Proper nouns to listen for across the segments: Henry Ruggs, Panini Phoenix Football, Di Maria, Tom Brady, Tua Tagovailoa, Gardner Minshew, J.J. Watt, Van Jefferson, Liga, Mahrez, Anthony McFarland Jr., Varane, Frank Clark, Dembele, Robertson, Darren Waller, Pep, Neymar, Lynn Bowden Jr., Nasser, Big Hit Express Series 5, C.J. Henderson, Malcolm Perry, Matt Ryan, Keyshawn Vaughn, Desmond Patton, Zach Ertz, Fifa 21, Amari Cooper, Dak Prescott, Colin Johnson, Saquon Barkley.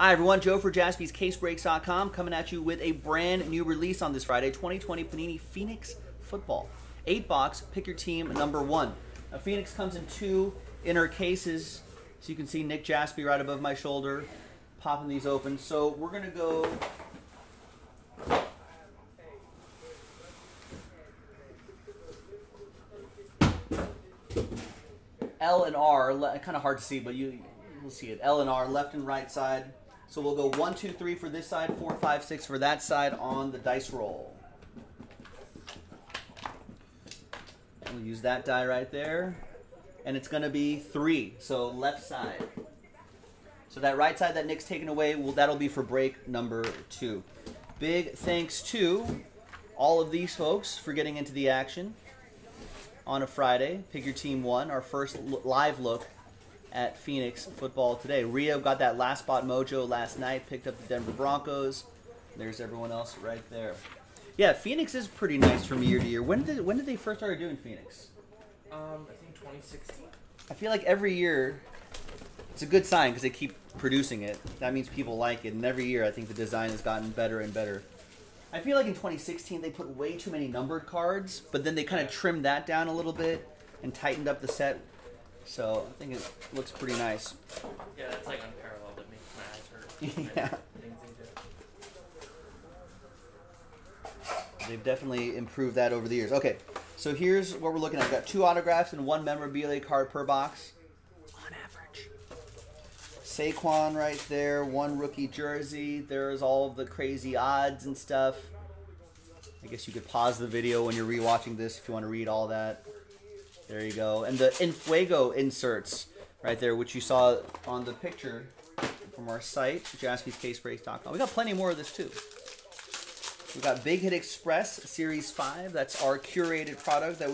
Hi everyone, Joe for Jaspy's CaseBreaks.com coming at you with a brand new release on this Friday, 2020 Panini Phoenix Football. 8 box, pick your team number 1. Now Phoenix comes in 2 inner cases, so you can see Nick Jaspy right above my shoulder, popping these open. So we're gonna go L and R, kind of hard to see, but you'll see it, L and R, left and right side. So we'll go 1, 2, 3 for this side, 4, 5, 6 for that side on the dice roll. We'll use that die right there. And it's going to be 3, so left side. So that right side that Nick's taken away, well, that'll be for break number 2. Big thanks to all of these folks for getting into the action on a Friday. Pick your team 1, our first live look at Phoenix football today. Rio got that last spot mojo last night, picked up the Denver Broncos. There's everyone else right there. Yeah, Phoenix is pretty nice from year to year. When did they first start doing Phoenix? I think 2016. I feel like every year it's a good sign because they keep producing it. That means people like it, and every year I think the design has gotten better and better. I feel like in 2016 they put way too many numbered cards, but then they kind of trimmed that down a little bit and tightened up the set. So I think it looks pretty nice. Yeah, that's like unparalleled. It makes my eyes hurt. Yeah. They've definitely improved that over the years. Okay, so here's what we're looking at. We've got 2 autographs and 1 memorabilia card per box. On average. Saquon right there, 1 rookie jersey. There's all of the crazy odds and stuff. I guess you could pause the video when you're rewatching this if you want to read all that. There you go. And the En Fuego inserts right there, which you saw on the picture from our site, JaspysCaseBreaks.com. We got plenty more of this too. We've got Big Hit Express Series 5. That's our curated product that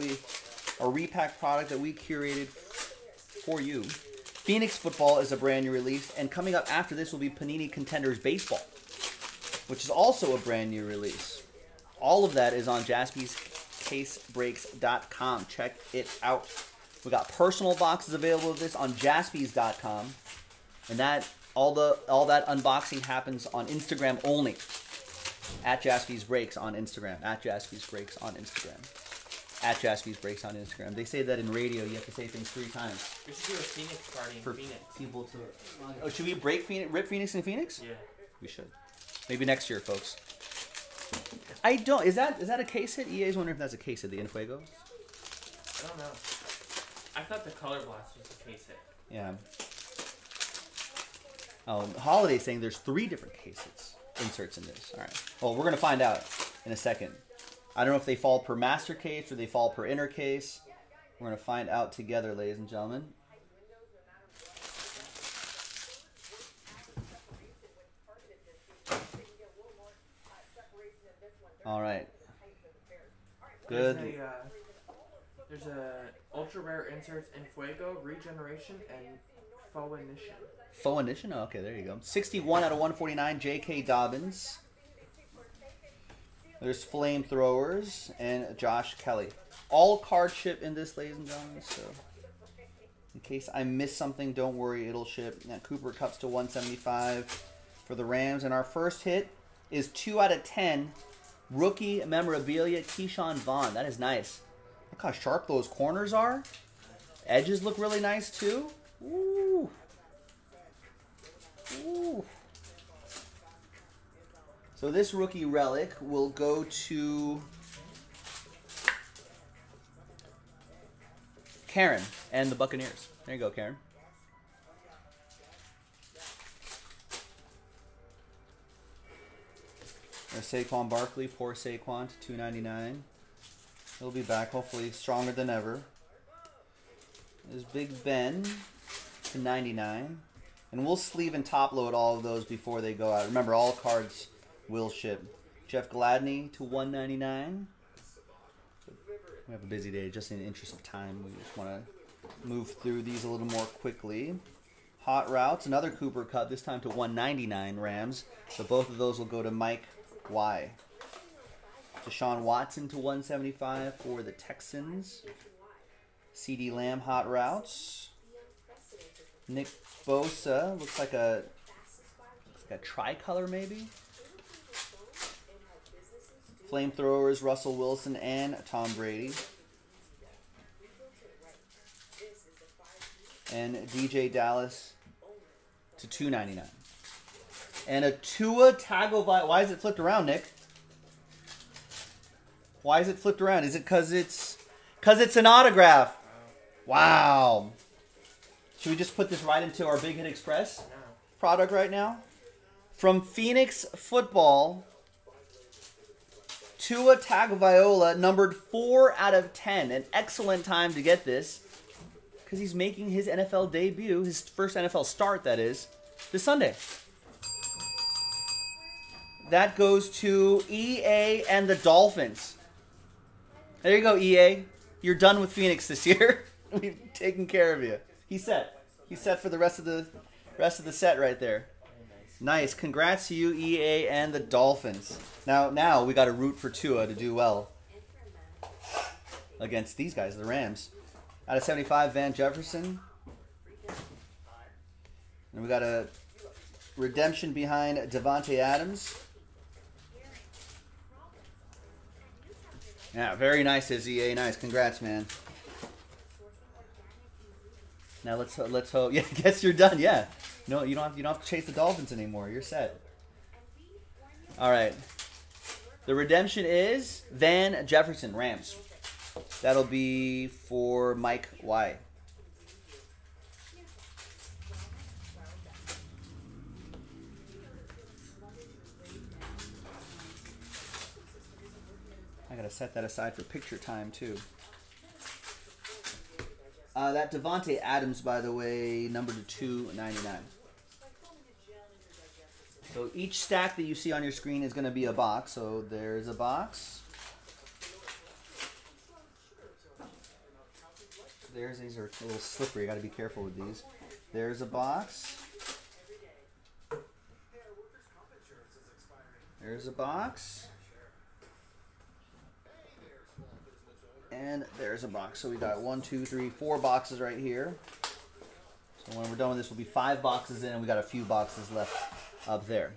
our repack product that we curated for you. Phoenix Football is a brand new release. And coming up after this will be Panini Contenders Baseball, which is also a brand new release. All of that is on JaspysCaseBreaks.com. Check it out. We got personal boxes available of this on Jaspys.com. And that all that unboxing happens on Instagram only. At Jaspy's Breaks on Instagram. At Jaspy's Breaks on Instagram. At Jaspy's Breaks on Instagram. They say that in radio. You have to say things 3 times. We should do a Phoenix party in Phoenix. People to, oh, should we rip Phoenix in Phoenix? Yeah. We should. Maybe next year, folks. I don't. Is that a case hit? EA's wondering if that's a case hit. The En Fuego. I don't know. I thought the Color Blast was a case hit. Yeah. Oh, Holiday's saying there's 3 different case hits. Inserts in this. All right. Well, we're gonna find out in a second. I don't know if they fall per master case or they fall per inner case. We're gonna find out together, ladies and gentlemen. All right. Good. There's a ultra rare inserts En Fuego, Regeneration, and Faux Initiation? Oh, okay, there you go. 61 out of 149, J.K. Dobbins. There's Flamethrowers and Josh Kelly. All card ship in this, ladies and gentlemen. So, in case I miss something, don't worry, it'll ship. Now, Cooper Cup's to 175 for the Rams. And our first hit is 2 out of 10, rookie memorabilia, Keyshawn Vaughn. That is nice. Look how sharp those corners are. Edges look really nice, too. Ooh. Ooh. So this rookie relic will go to Karen and the Buccaneers. There you go, Karen. There's Saquon Barkley, poor Saquon, to 299. He'll be back, hopefully stronger than ever. There's Big Ben. 99, and we'll sleeve and top load all of those before they go out. Remember, all cards will ship. Jeff Gladney to 199. We have a busy day, just in the interest of time. We just want to move through these a little more quickly. Hot Routes, another Cooper Cup, this time to 199 Rams. So both of those will go to Mike Y. Deshaun Watson to 175 for the Texans. CeeDee Lamb, Hot Routes. Nick Bosa, looks like a a tricolor maybe. Flamethrowers, Russell Wilson and Tom Brady. And DJ Dallas to $2.99. And a Tua Tagovailoa. Why is it flipped around, Nick? Why is it flipped around? Is it because it's an autograph? Wow. Should we just put this right into our Big Hit Express product right now? From Phoenix Football, Tua Tagovailoa, numbered 4/10. An excellent time to get this because he's making his NFL debut, his first NFL start, that is, this Sunday. That goes to EA and the Dolphins. There you go, EA. You're done with Phoenix this year. We've taken care of you. He's set. He's set for the rest of the set right there. Nice. Congrats to you, EA and the Dolphins. Now we got to root for Tua to do well against these guys, the Rams. Out of 75, Van Jefferson. And we got a redemption behind Devontae Adams. Yeah, very nice, EA. Nice, congrats, man. Now let's hope. Yeah, I guess you're done. Yeah, no, you don't have to chase the Dolphins anymore. You're set. All right. The redemption is Van Jefferson, Rams. That'll be for Mike Y. I gotta set that aside for picture time too. That Devontae Adams, by the way, numbered to $2.99. So each stack that you see on your screen is gonna be a box. So there's a box. There's these are a little slippery. I gotta be careful with these. There's a box. There's a box. And there's a box. So we got 4 boxes right here. So when we're done with this, we'll be 5 boxes in, and we got a few boxes left up there.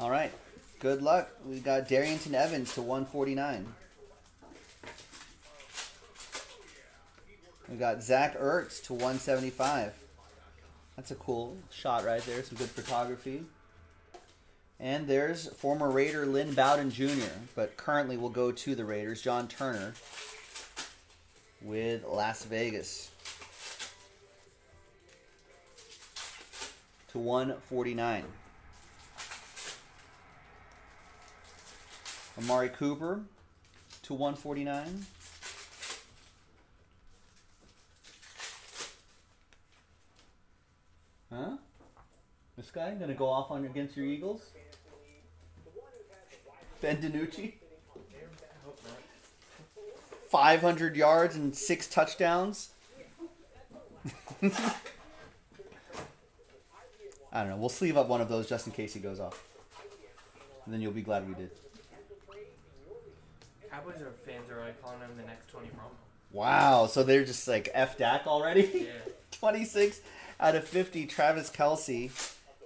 All right. Good luck. We got Darrington Evans to 149. We got Zach Ertz to 175. That's a cool shot right there. Some good photography. And there's former Raider Lynn Bowden Jr., but currently will go to the Raiders, John Turner, with Las Vegas to 149. Amari Cooper to 149. Huh? This guy gonna go off on against your Eagles? Ben DiNucci, 500 yards and 6 touchdowns. I don't know. We'll sleeve up one of those just in case he goes off, and then you'll be glad we did. Cowboys fans are already calling him the next Tony Romo. Wow! So they're just like F Dak already. Yeah. 26 out of 50. Travis Kelce.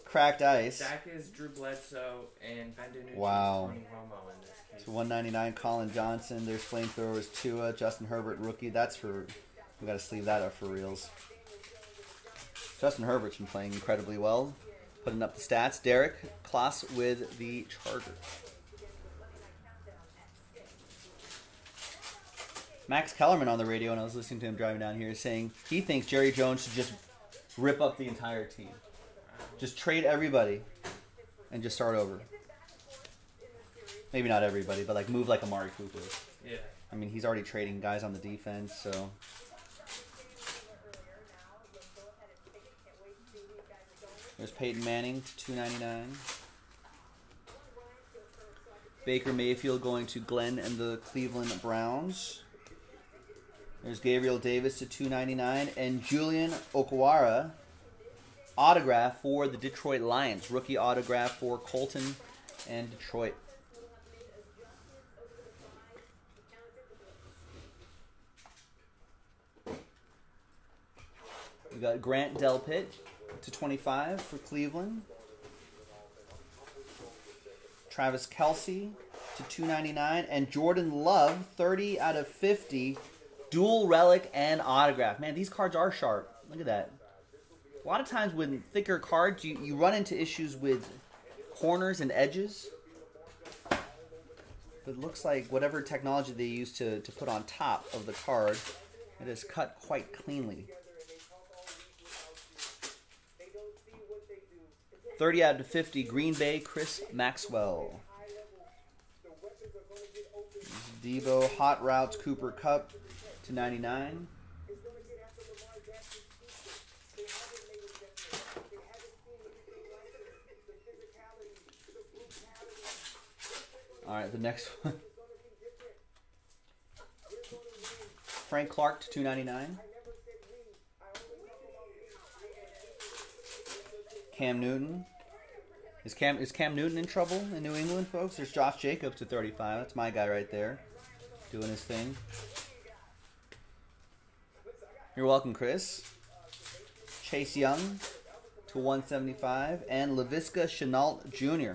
Cracked ice. Dak is Drew Bledsoe and Ben DiNucci. Wow. Tony Romo in this case. To 199, Colin Johnson. There's flamethrowers. Tua, Justin Herbert, rookie. That's for we got to sleeve that up for reals. Justin Herbert's been playing incredibly well, putting up the stats. Derek Kloss with the Chargers. Max Kellerman on the radio, and I was listening to him driving down here, saying he thinks Jerry Jones should just rip up the entire team. Just trade everybody and just start over. Maybe not everybody, but like move like Amari Cooper. Yeah. I mean, he's already trading guys on the defense, so. There's Peyton Manning to $2.99. Baker Mayfield going to Glenn and the Cleveland Browns. There's Gabriel Davis to $2.99. And Julian Okwara, autograph for the Detroit Lions. Rookie autograph for Colton and Detroit. We got Grant Delpit /25 for Cleveland. Travis Kelce /299. And Jordan Love, 30/50. Dual relic and autograph. Man, these cards are sharp. Look at that. A lot of times with thicker cards, you run into issues with corners and edges. But it looks like whatever technology they use to put on top of the card, it is cut quite cleanly. 30/50, Green Bay, Chris Maxwell. Debo, Hot Routes, Cooper Cup /99. All right, the next one. Frank Clark /299. Cam Newton. Is Cam Newton in trouble in New England, folks? There's Josh Jacobs /35. That's my guy right there, doing his thing. You're welcome, Chris. Chase Young /175, and Laviska Shenault Jr.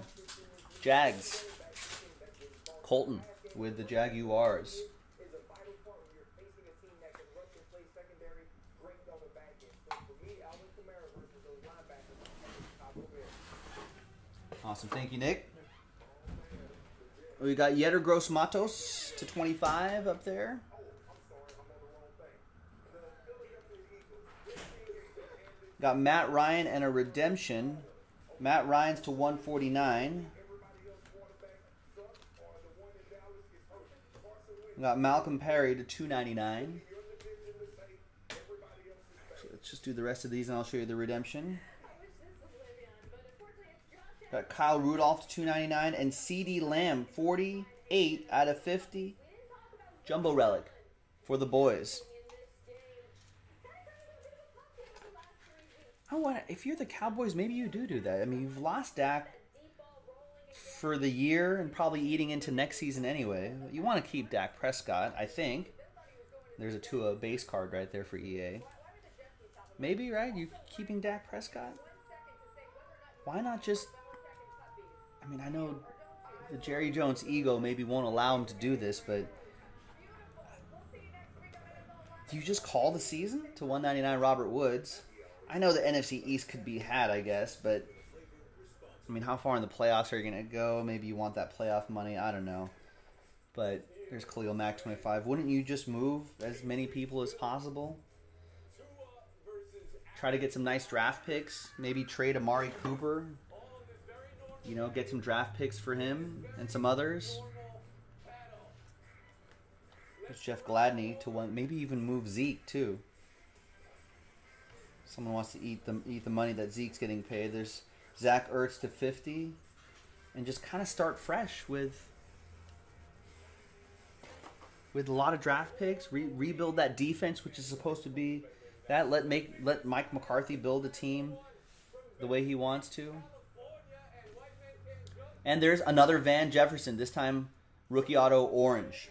Jags. Colton with the Jaguars. Awesome. Thank you, Nick. We got Yetter Gross Matos /25 up there. Got Matt Ryan and a redemption. Matt Ryan's /149. We got Malcolm Perry /299. So let's just do the rest of these, and I'll show you the redemption. Got Kyle Rudolph /299, and CeeDee Lamb, 48/50. Jumbo relic for the boys. I want. If you're the Cowboys, maybe you do that. I mean, you've lost Dak for the year and probably eating into next season anyway. You want to keep Dak Prescott, I think. There's a Tua base card right there for EA. Maybe, right? You keeping Dak Prescott? Why not just... I mean, I know the Jerry Jones ego maybe won't allow him to do this, but... do you just call the season to /199 Robert Woods? I know the NFC East could be had, I guess, but... I mean, how far in the playoffs are you going to go? Maybe you want that playoff money. I don't know. But there's Khalil Mack /25. Wouldn't you just move as many people as possible? Try to get some nice draft picks. Maybe trade Amari Cooper. You know, get some draft picks for him and some others. It's Jeff Gladney /1. Maybe even move Zeke, too. Someone wants to eat the money that Zeke's getting paid. There's... Zach Ertz /50, and just kind of start fresh with a lot of draft picks. Rebuild that defense, which is supposed to be that. Let Mike McCarthy build a team the way he wants to. And there's another Van Jefferson, this time rookie auto orange.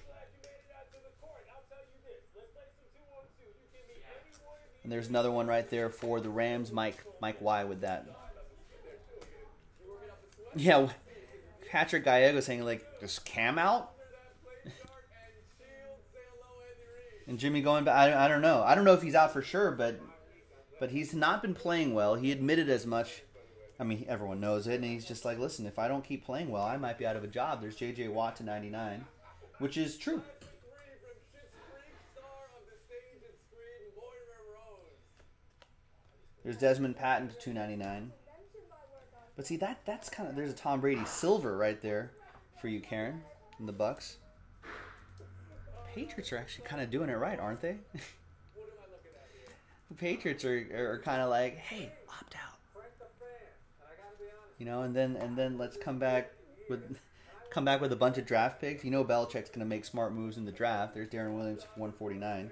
And there's another one right there for the Rams, Mike Y with that. Yeah, Patrick Gallego saying, like, is Cam out? And Jimmy going back, I don't know. I don't know if he's out for sure, but he's not been playing well. He admitted as much. I mean, everyone knows it, and he's just like, listen, if I don't keep playing well, I might be out of a job. There's J.J. Watt /99, which is true. There's Desmond Patton /299. But see, that's kind of... there's a Tom Brady silver right there for you, Karen, in the Bucks. Patriots are actually kind of doing it right, aren't they? The Patriots are kind of like, hey, opt out. You know, and then let's come back with a bunch of draft picks. You know, Belichick's going to make smart moves in the draft. There's Darren Williams /149.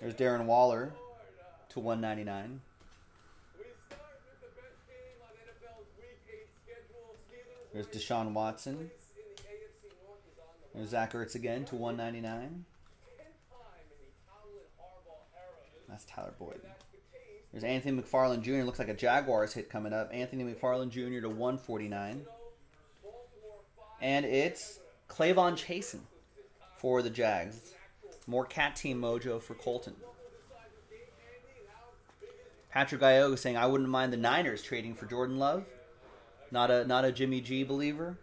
There's Darren Waller /199. There's Deshaun Watson. There's Zach Ertz again /199. That's Tyler Boyd. There's Anthony McFarland Jr. Looks like a Jaguars hit coming up. Anthony McFarland Jr. to 149. And it's Clavon Chasen for the Jags. More cat team mojo for Colton. Patrick Gallego saying, I wouldn't mind the Niners trading for Jordan Love. Not a Jimmy G believer.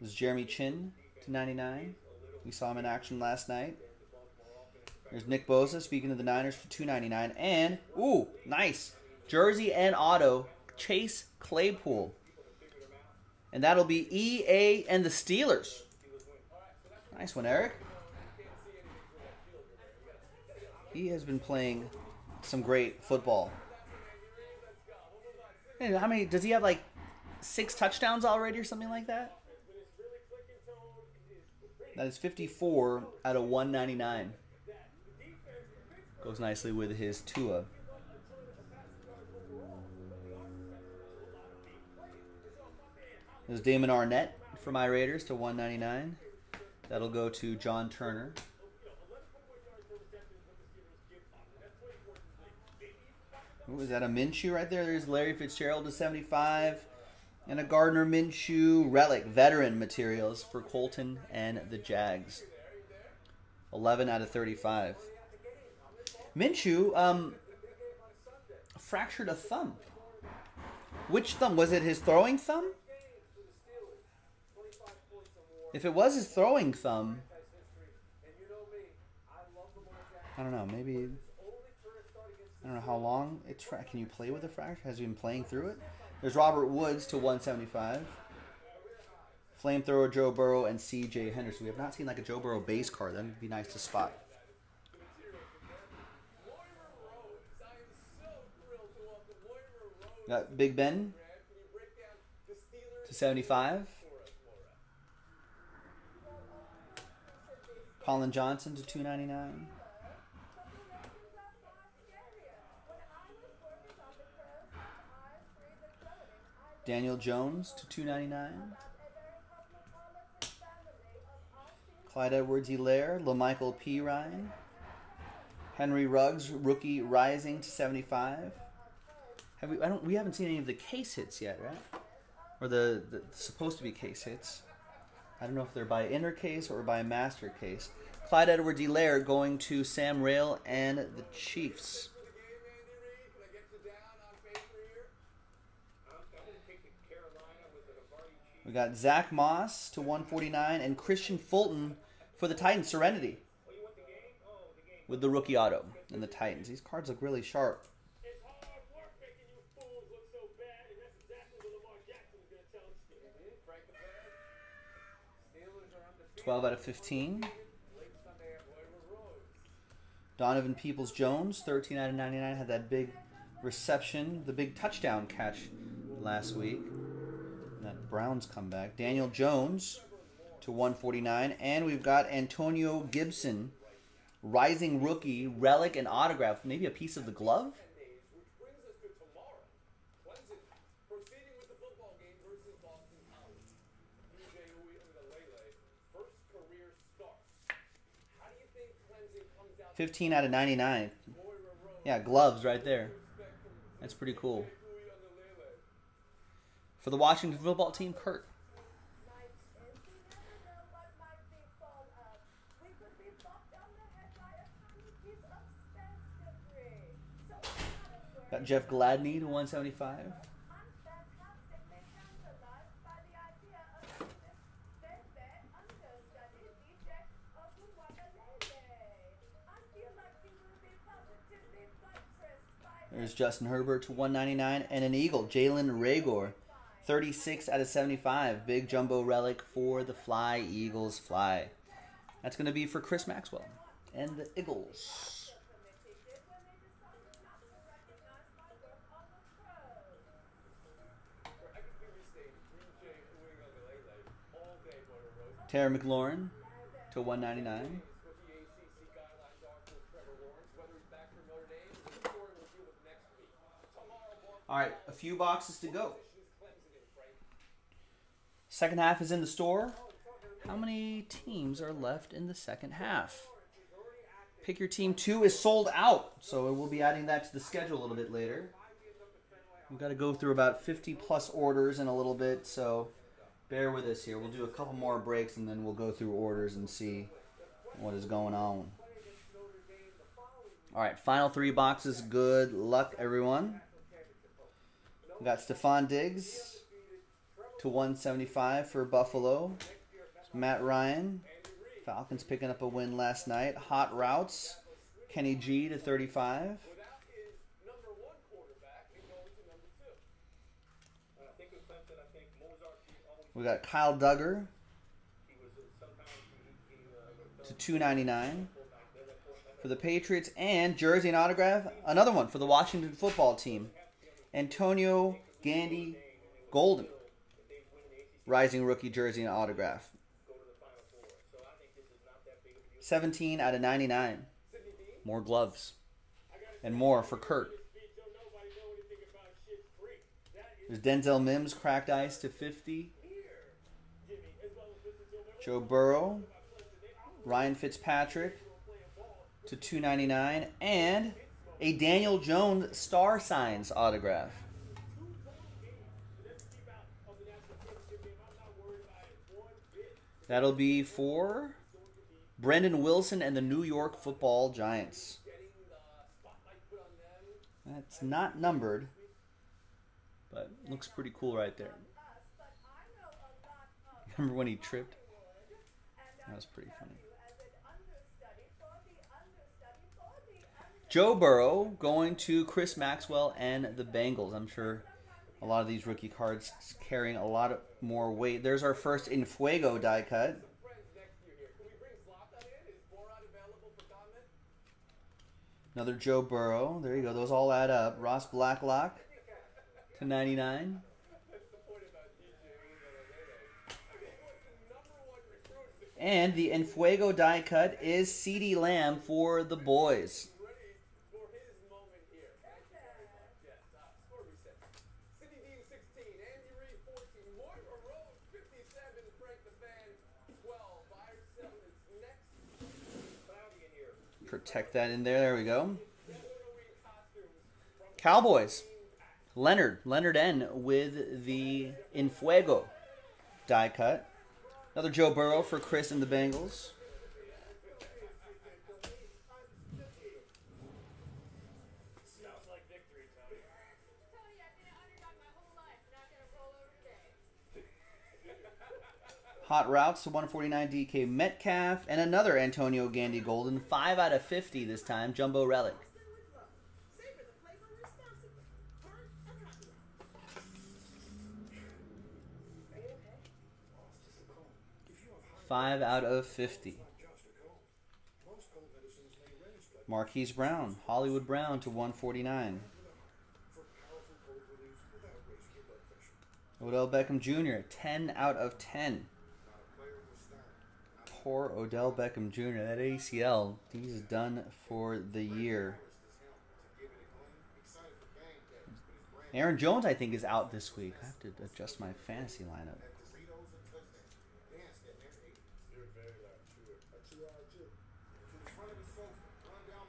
This is Jeremy Chin to 99. We saw him in action last night. There's Nick Bosa, speaking of the Niners, for 299. And, ooh, nice. Jersey and auto, Chase Claypool. And that'll be EA and the Steelers. Nice one, Eric. He has been playing some great football. Hey, how many? Does he have like 6 touchdowns already or something like that? That is 54 out of 199. Goes nicely with his Tua. There's Damon Arnett for my Raiders to 199. That'll go to John Turner. Ooh, is that a Minshew right there? There's Larry Fitzgerald to 75. And a Gardner Minshew relic, veteran materials for Colton and the Jags. 11 out of 35. Minshew fractured a thumb. Which thumb? Was it his throwing thumb? If it was his throwing thumb, I don't know, maybe, I don't know how long it's, can you play with a fracture? Has he been playing through it? There's Robert Woods to 175. Flamethrower Joe Burrow and C.J. Henderson. We have not seen like a Joe Burrow base card. That would be nice to spot. Got Big Ben to 75. Colin Johnson to 299. Daniel Jones to 299. Clyde Edwards-Helaire, LaMichael P. Ryan. Henry Ruggs, rookie rising to 75. We haven't seen any of the case hits yet, right? Or the supposed to be case hits. I don't know if they're by inner case or by master case. Clyde Edwards-Helaire going to Sam Rayl and the Chiefs. We got Zach Moss to 149 and Christian Fulton for the Titans. Serenity with the rookie auto and the Titans. These cards look really sharp. Twelve out of 15. Donovan Peoples-Jones, 13 out of 99, had that big reception, the big touchdown catch last week. That Browns comeback. Daniel Jones to 149, and we've got Antonio Gibson, rising rookie, relic and autograph, maybe a piece of the glove. $15 out of 99. Yeah, gloves right there. That's pretty cool. For the Washington football team, Kurt. Got Jeff Gladney to 175. There's Justin Herbert to 199 and an Eagle, Jalen Reagor, 36 out of 75. Big jumbo relic for the Fly Eagles Fly. That's going to be for Chris Maxwell and the Eagles. Terry McLaurin to 199. All right, a few boxes to go. Second half is in the store. How many teams are left in the second half? Pick Your Team 2 is sold out, so we'll be adding that to the schedule a little bit later. We've got to go through about 50-plus orders in a little bit, so bear with us here. We'll do a couple more breaks, and then we'll go through orders and see what is going on. All right, final three boxes. Good luck, everyone. We've got Stephon Diggs /175 for Buffalo. It's Matt Ryan. Falcons picking up a win last night. Hot Routes. Kenny G /35. We got Kyle Duggar /299 for the Patriots, and jersey and autograph, another one for the Washington Football Team. Antonio Gandy Golden, rising rookie jersey and autograph. 17/99. More gloves and more for Kurt. There's Denzel Mims cracked ice /50. Joe Burrow, Ryan Fitzpatrick /299, and a Daniel Jones Star Signs autograph. That'll be for Brendan Wilson and the New York Football Giants. That's not numbered, but looks pretty cool right there. Remember when he tripped? That was pretty funny. Joe Burrow going to Chris Maxwell and the Bengals. I'm sure a lot of these rookie cards carrying a lot more weight. There's our first En Fuego die cut. Another Joe Burrow. There you go. Those all add up. Ross Blacklock /99. And the En Fuego die cut is CeeDee Lamb for the boys. Protect that in there. There we go. Cowboys. Leonard N. with the En Fuego die cut. Another Joe Burrow for Chris and the Bengals. Hot Routes /149 DK Metcalf, and another Antonio Gandy Golden, 5/50 this time, Jumbo Relic. Mm-hmm. 5/50. Marquise Brown, Hollywood Brown /149. Odell Beckham Jr., 10/10. Poor Odell Beckham Jr. That ACL, he's done for the year. Aaron Jones, I think, is out this week. I have to adjust my fantasy lineup.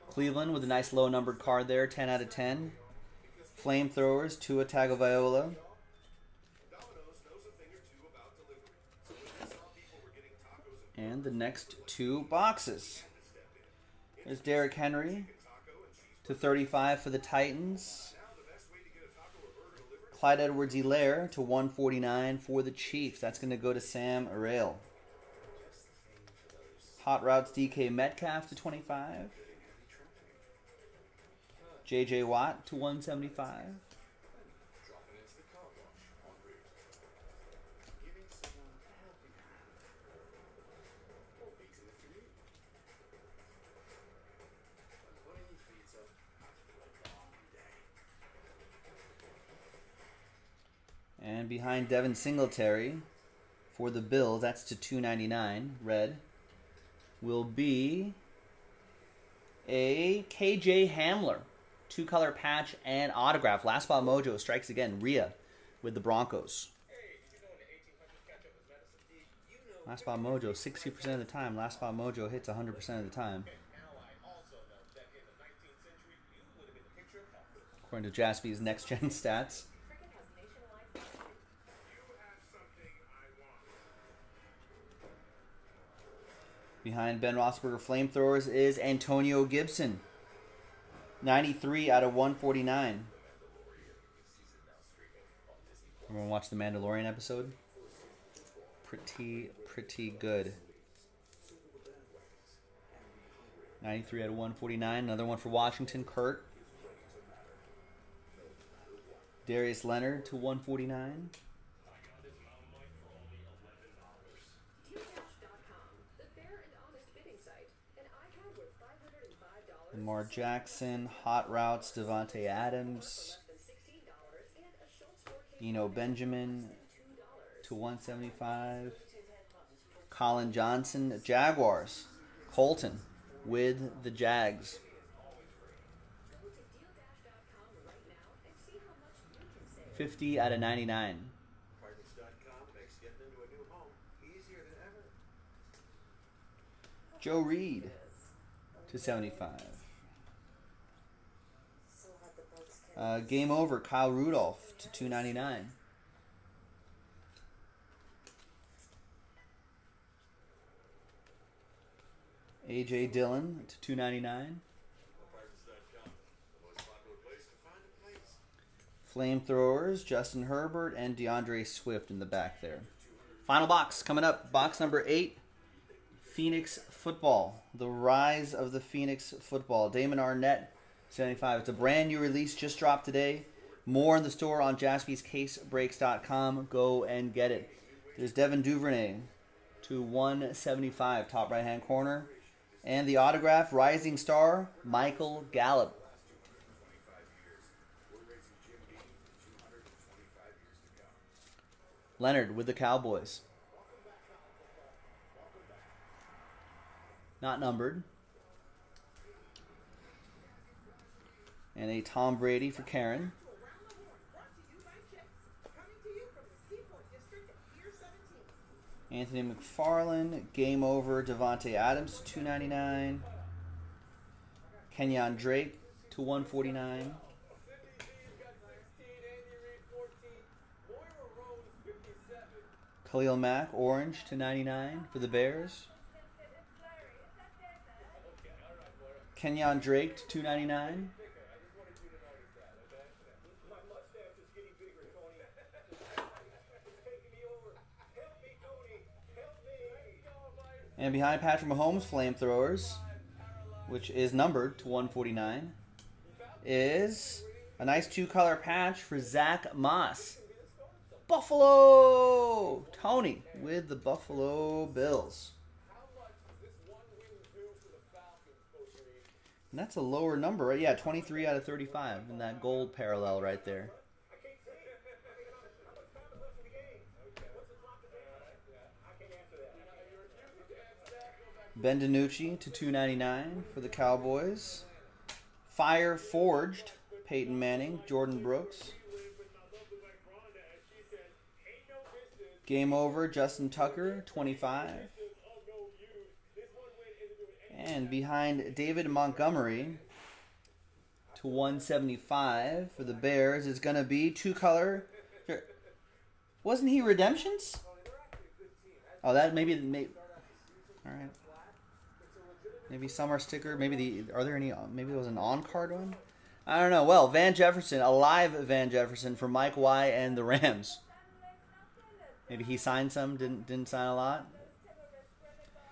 Cleveland with a nice low numbered card there, 10/10. Flamethrowers, Tua Tagovailoa. And the next two boxes. There's Derrick Henry /35 for the Titans. Clyde Edwards-Helaire /149 for the Chiefs. That's going to go to Sam Arail. Hot Routes DK Metcalf /25. J.J. Watt /175. And behind Devin Singletary for the Bills, that's /299, red, will be a KJ Hamler, two-color patch and autograph. Last Spot Mojo strikes again, Rhea with the Broncos. Last Spot Mojo, 60% of the time. Last Spot Mojo hits 100% of the time. According to Jaspy's Next Gen Stats. Behind Ben Roethlisberger Flamethrowers is Antonio Gibson. 93 out of 149. Everyone watch the Mandalorian episode? Pretty good. 93 out of 149. Another one for Washington, Kurt. Darius Leonard to 149. Lamar Jackson, Hot Routes, Devontae Adams, Eno Benjamin to 175, Colin Johnson, Jaguars, Colton with the Jags. $50 out of 99. Joe Reed to 75. Game Over, Kyle Rudolph to 299. A.J. Dillon to 299. Flamethrowers, Justin Herbert and DeAndre Swift in the back there. Final box coming up. Box number 8, Phoenix Football. The Rise of the Phoenix Football. Damon Arnett. 75. It's a brand new release, just dropped today. More in the store on JaspysCaseBreaks.com. Go and get it. There's Devin Duvernay to 175, top right-hand corner. And the autograph, Rising Star, Michael Gallup. Leonard with the Cowboys. Not numbered. And a Tom Brady for Karen. Anthony McFarlane, Game Over, Devontae Adams to 299. Kenyon Drake to 149. Khalil Mack, Orange to 99 for the Bears. Kenyon Drake to 299. And behind Patrick Mahomes' Flamethrowers, which is numbered to 149, is a nice two-color patch for Zach Moss. Buffalo! Tony with the Buffalo Bills. And that's a lower number, right? Yeah, 23 out of 35 in that gold parallel right there. Ben DiNucci to 299 for the Cowboys. Fire Forged, Peyton Manning, Jordan Brooks. Game Over, Justin Tucker, 25. And behind David Montgomery to 175 for the Bears is going to be two-color. Wasn't he Redemptions? Oh, that maybe all right. Maybe summer sticker. Maybe it was an on-card one. I don't know. Well, Van Jefferson, a live Van Jefferson for Mike Y and the Rams. Maybe he signed some. Didn't sign a lot.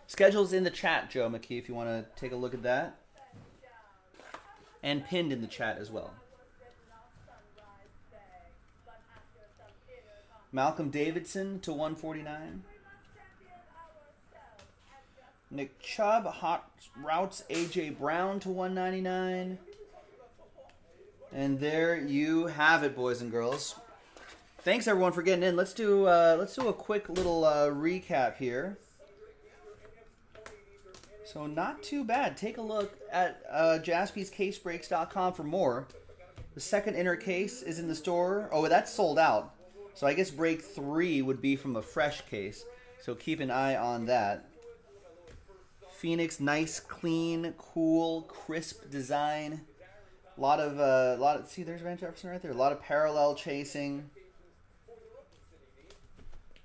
Schedule's in the chat, Joe McKee, if you want to take a look at that. And pinned in the chat as well. Malcolm Davidson to 149. Nick Chubb, Hot Routes, A.J. Brown to 199. And there you have it, boys and girls. Thanks, everyone, for getting in. Let's do a quick little recap here. So not too bad. Take a look at JaspysCaseBreaks.com for more. The second inner case is in the store. Oh, that's sold out. So I guess break 3 would be from a fresh case. So keep an eye on that. Phoenix, nice, clean, cool, crisp design. A lot of see, there's Van Jefferson right there. A lot of parallel chasing,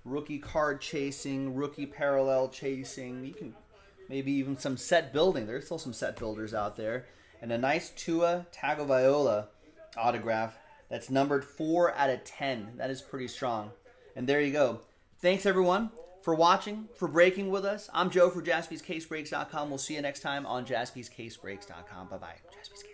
rookie card chasing, rookie parallel chasing. You can maybe even some set building. There's still some set builders out there, and a nice Tua Tagovailoa autograph that's numbered 4/10. That is pretty strong. And there you go. Thanks everyone for watching, for breaking with us. I'm Joe for JaspysCaseBreaks.com. We'll see you next time on JaspysCaseBreaks.com. Bye bye. Jaspy's Case